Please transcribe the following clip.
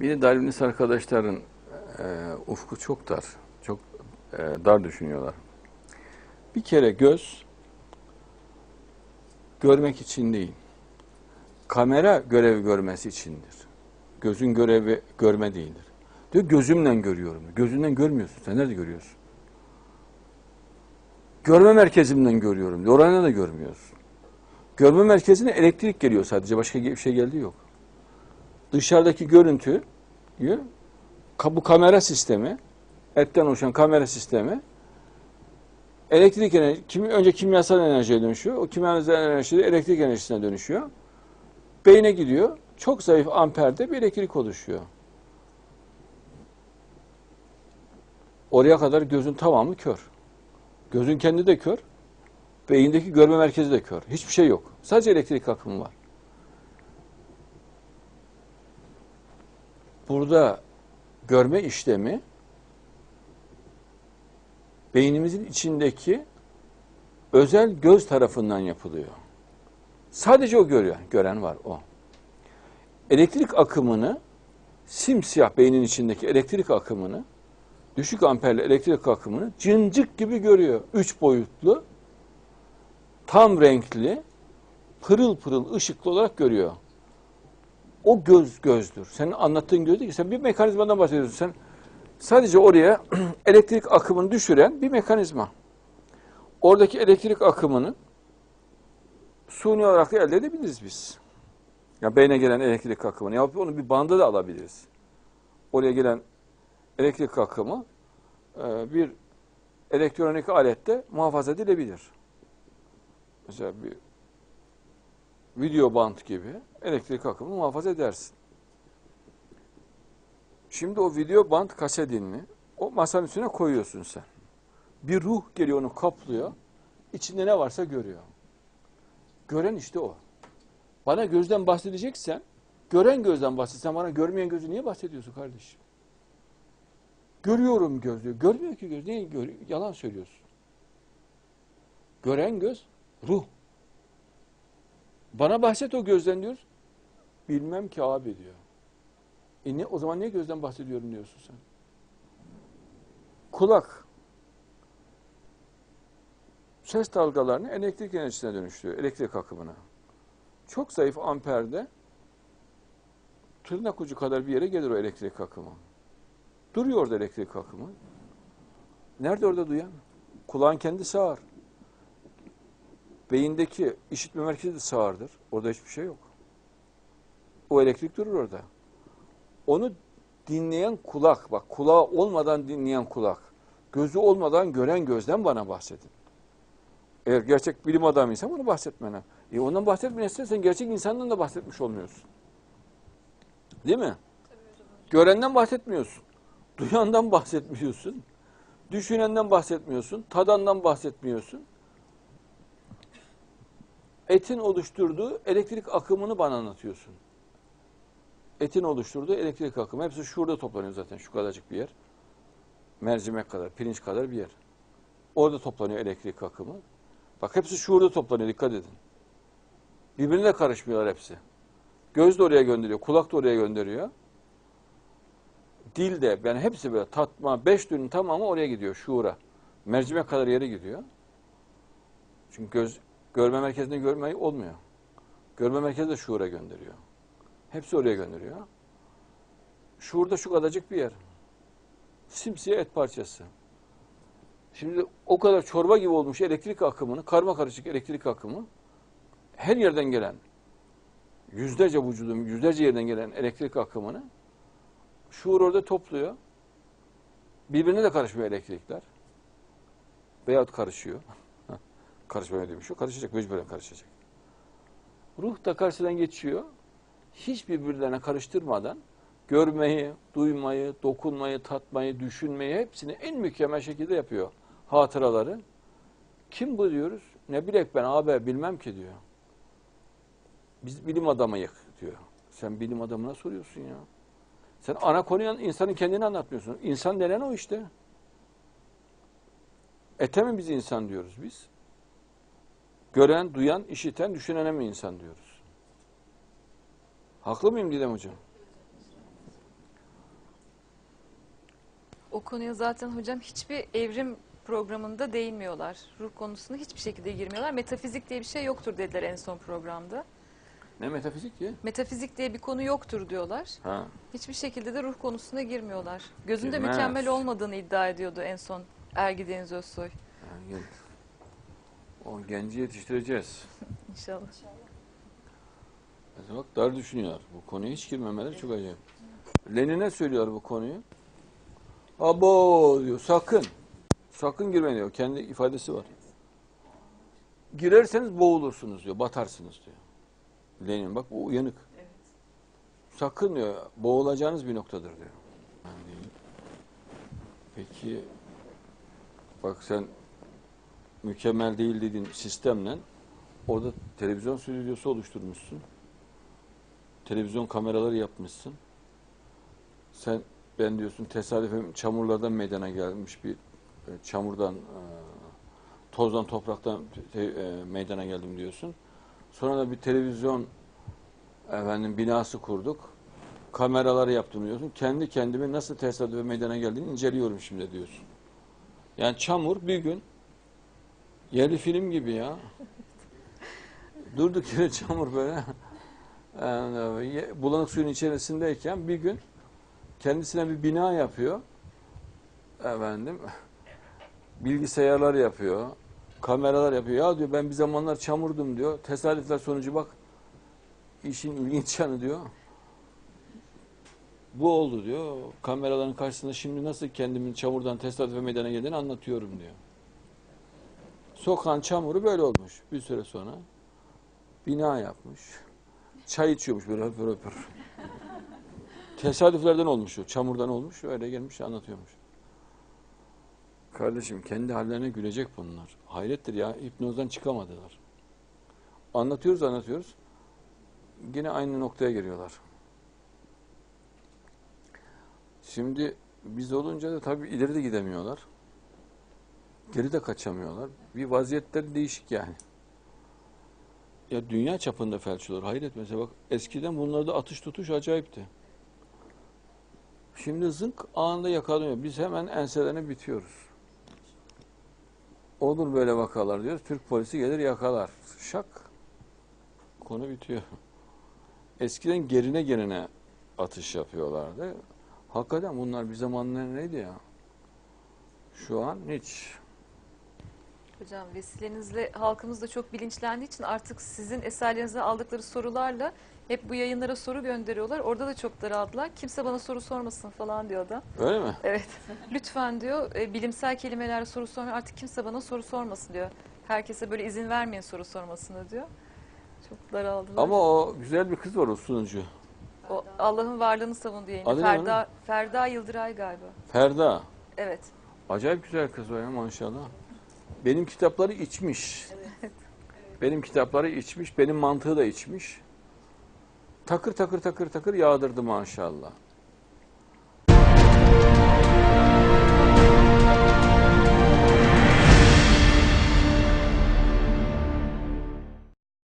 Bir de Darwinist arkadaşların ufku çok dar. Çok dar düşünüyorlar. Bir kere göz görmek için değil, kamera görevi görmesi içindir. Gözün görevi görme değildir. Diyor gözümle görüyorum. Gözünden görmüyorsun. Sen nerede görüyorsun? Görme merkezimden görüyorum diyor. Oraya da görmüyorsun. Görme merkezine elektrik geliyor sadece. Başka bir şey geldiği yok. Dışarıdaki görüntü diyor, bu kamera sistemi, etten oluşan kamera sistemi elektrik enerjisi, önce kimyasal enerjiye dönüşüyor. O kimyasal enerji de elektrik enerjisine dönüşüyor. Beyne gidiyor. Çok zayıf amperde bir elektrik oluşuyor. Oraya kadar gözün tamamı kör. Gözün kendi de kör. Beyindeki görme merkezi de kör. Hiçbir şey yok. Sadece elektrik akımı var. Burada görme işlemi beynimizin içindeki özel göz tarafından yapılıyor. Sadece o görüyor. Gören var o. Elektrik akımını, simsiyah beynin içindeki elektrik akımını, düşük amperli elektrik akımını cıncık gibi görüyor. 3 boyutlu, tam renkli, pırıl pırıl ışıklı olarak görüyor. O göz gözdür. Senin anlattığın göz değil ki. Sen bir mekanizmadan bahsediyorsun. Sen sadece oraya elektrik akımını düşüren bir mekanizma. Oradaki elektrik akımını suni olarak da elde edebiliriz biz. Yani beyne gelen elektrik akımını yapıp onu bir banda da alabiliriz. Oraya gelen elektrik akımı bir elektronik alette muhafaza edilebilir. Mesela bir video band gibi elektrik akımı muhafaza edersin. Şimdi o video band kasetini o masanın üstüne koyuyorsun sen. Bir ruh geliyor onu kaplıyor. İçinde ne varsa görüyor. Gören işte o. Bana gözden bahsedeceksen, gören gözden bahsetsen bana görmeyen gözü niye bahsediyorsun kardeşim? Görüyorum göz diyor. Görmüyor ki göz. Niye görüyor? Yalan söylüyorsun. Gören göz ruh. Bana bahset o gözden diyoruz. Bilmem ki abi diyor. O zaman niye gözden bahsediyorum diyorsun sen? Kulak. Ses dalgalarını elektrik enerjisine dönüştürüyor. Elektrik akımına. Çok zayıf amperde tırnak ucu kadar bir yere gelir o elektrik akımı. Duruyor orada elektrik akımı. Nerede orada duyan? Kulağın kendi sağır. Beyindeki işitme merkezi de sağırdır. Orada hiçbir şey yok. O elektrik durur orada. Onu dinleyen kulak, bak kulağı olmadan dinleyen kulak, gözü olmadan gören gözden bana bahsedin. Eğer gerçek bilim adamıysan bunu bahsetmene. Ondan bahsetmeyeceksen sen gerçek insandan da bahsetmiş olmuyorsun. Değil mi? Görenden bahsetmiyorsun. Duyandan bahsetmiyorsun. Düşünenden bahsetmiyorsun. Tadandan bahsetmiyorsun. Etin oluşturduğu elektrik akımını bana anlatıyorsun. Etin oluşturduğu elektrik akımı. Hepsi şurada toplanıyor zaten. Şu kadarcık bir yer. Mercimek kadar, pirinç kadar bir yer. Orada toplanıyor elektrik akımı. Bak hepsi şurada toplanıyor. Dikkat edin. Birbirine karışmıyorlar hepsi. Göz de oraya gönderiyor. Kulak da oraya gönderiyor. Dil de. Yani hepsi böyle tatma. 5 dünün tamamı oraya gidiyor. Şuura. Mercimek kadar yere gidiyor. Çünkü göz görme merkezinde görmeyi olmuyor. Görme merkezi de şuura gönderiyor. Hepsi oraya gönderiyor. Şuurda şu kadarcık bir yer. Simsiyah et parçası. Şimdi o kadar çorba gibi olmuş elektrik akımını, karmakarışık elektrik akımı her yerden gelen, yüzlerce vücudun, yüzlerce yerden gelen elektrik akımını şuur orada topluyor. Birbirine de karışmıyor elektrikler. Veyahut karışıyor. Karışmıyor demiş o. Karışacak, mecburen karışacak. Ruh da karşıdan geçiyor. Hiç birbirlerine karıştırmadan görmeyi, duymayı, dokunmayı, tatmayı, düşünmeyi hepsini en mükemmel şekilde yapıyor. Hatıraları. Kim bu diyoruz? Ne bilek ben abi bilmem ki diyor. Biz bilim adamıyık diyor. Sen bilim adamına soruyorsun ya. Sen ana konuyu insanın kendini anlatmıyorsun. İnsan denen o işte. Ete mi biz insan diyoruz biz? Gören, duyan, işiten, düşünene mi insan diyoruz? Haklı mıyım Didem Hocam? O konuya zaten hocam hiçbir evrim programında değinmiyorlar. Ruh konusunu hiçbir şekilde girmiyorlar. Metafizik diye bir şey yoktur dediler en son programda. Ne metafizik diye? Metafizik diye bir konu yoktur diyorlar. Ha. Hiçbir şekilde de ruh konusuna girmiyorlar. Gözünde mükemmel olmadığını iddia ediyordu en son Ergideniz Özsoy. Yani, o genci yetiştireceğiz. İnşallah. Mesela bak dar düşünüyor. Bu konuya hiç girmemeleri çok acayip. Lenin'e söylüyor bu konuyu. Abo diyor, sakın. Sakın girmeyin diyor. Kendi ifadesi var. Girerseniz boğulursunuz diyor. Batarsınız diyor. Lenin bak bu uyanık. Evet. Sakın diyor, boğulacağınız bir noktadır diyor. Yani, peki bak sen mükemmel değil dediğin sistemle orada televizyon stüdyosu oluşturmuşsun. Televizyon kameraları yapmışsın. Sen ben diyorsun tesadüfen çamurlardan meydana gelmiş bir çamurdan, tozdan, topraktan meydana geldim diyorsun. Sonra da bir televizyon binası kurduk. Kameraları yaptım diyorsun. Kendi kendime nasıl tesadüfen meydana geldiğini inceliyorum şimdi diyorsun. Yani çamur bir gün yerli film gibi ya. Durduk yere çamur böyle. Yani, bulanık suyun içerisindeyken bir gün kendisine bir bina yapıyor. Bilgisayarlar yapıyor. Kameralar yapıyor. Ya diyor ben bir zamanlar çamurdum diyor. Tesadüfler sonucu bak işin ilginç yanı diyor. Bu oldu diyor. Kameraların karşısında şimdi nasıl kendimin çamurdan tesadüfe meydana geldiğini anlatıyorum diyor. Sokan çamuru böyle olmuş. Bir süre sonra bina yapmış. Çay içiyormuş böyle öpür öpür. Tesadüflerden olmuş o. Çamurdan olmuş. Öyle gelmiş anlatıyormuş. Kardeşim kendi hallerine gülecek bunlar. Hayrettir ya. Hipnozdan çıkamadılar. Anlatıyoruz anlatıyoruz. Yine aynı noktaya geliyorlar. Şimdi biz olunca da tabii ileri de gidemiyorlar. Geri de kaçamıyorlar. Bir vaziyetler değişik yani. Ya dünya çapında felç olur. Hayret mesela bak eskiden bunlarda atış tutuş acayipti. Şimdi zınk anında yakalanıyor. Biz hemen enselerine bitiyoruz. Olur böyle vakalar diyoruz. Türk polisi gelir yakalar. Şak. Konu bitiyor. Eskiden gerine gerine atış yapıyorlardı. Hakikaten bunlar bir zamanlar neydi ya? Şu an hiç. Hocam vesilenizle halkımız da çok bilinçlendiği için artık sizin eserlerinizden aldıkları sorularla hep bu yayınlara soru gönderiyorlar. Orada da çok daraldılar. Kimse bana soru sormasın falan diyor da. Öyle mi? Evet. Lütfen diyor bilimsel kelimelerle soru sormayın. Artık kimse bana soru sormasın diyor. Herkese böyle izin vermeyin soru sormasını diyor. Çok daraldılar. Ama o güzel bir kız var o sunucu. O Allah'ın varlığını savunduğu yayını. Ferda Yıldıray galiba. Ferda. Evet. Acayip güzel kız var ya maşallah. Benim kitapları içmiş. Evet. Benim kitapları içmiş, benim mantığı da içmiş. Takır takır takır takır yağdırdı maşallah.